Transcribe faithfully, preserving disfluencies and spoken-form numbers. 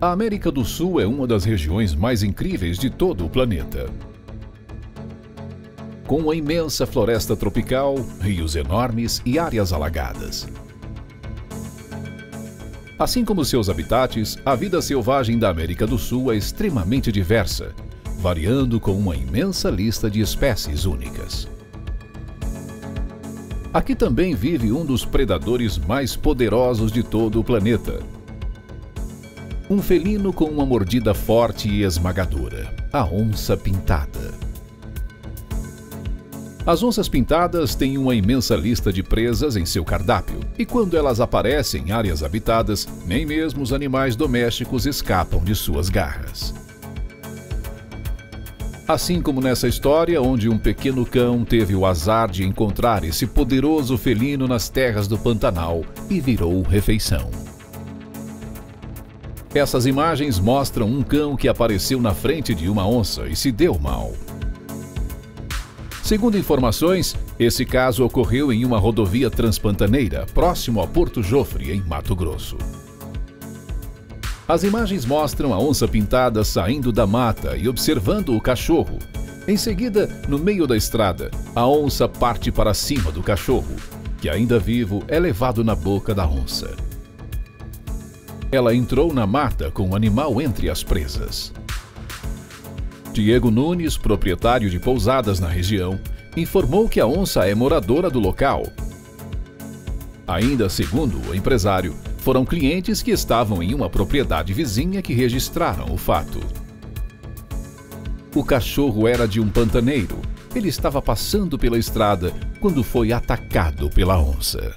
A América do Sul é uma das regiões mais incríveis de todo o planeta. Com uma imensa floresta tropical, rios enormes e áreas alagadas. Assim como seus habitats, a vida selvagem da América do Sul é extremamente diversa, variando com uma imensa lista de espécies únicas. Aqui também vive um dos predadores mais poderosos de todo o planeta. Um felino com uma mordida forte e esmagadora, a onça pintada. As onças pintadas têm uma imensa lista de presas em seu cardápio, e quando elas aparecem em áreas habitadas, nem mesmo os animais domésticos escapam de suas garras. Assim como nessa história, onde um pequeno cão teve o azar de encontrar esse poderoso felino nas terras do Pantanal e virou refeição. Essas imagens mostram um cão que apareceu na frente de uma onça e se deu mal. Segundo informações, esse caso ocorreu em uma rodovia transpantaneira, próximo a Porto Jofre, em Mato Grosso. As imagens mostram a onça pintada saindo da mata e observando o cachorro. Em seguida, no meio da estrada, a onça parte para cima do cachorro, que ainda vivo é levado na boca da onça. Ela entrou na mata com o animal entre as presas. Diego Nunes, proprietário de pousadas na região, informou que a onça é moradora do local. Ainda segundo o empresário, foram clientes que estavam em uma propriedade vizinha que registraram o fato. O cachorro era de um pantaneiro. Ele estava passando pela estrada quando foi atacado pela onça.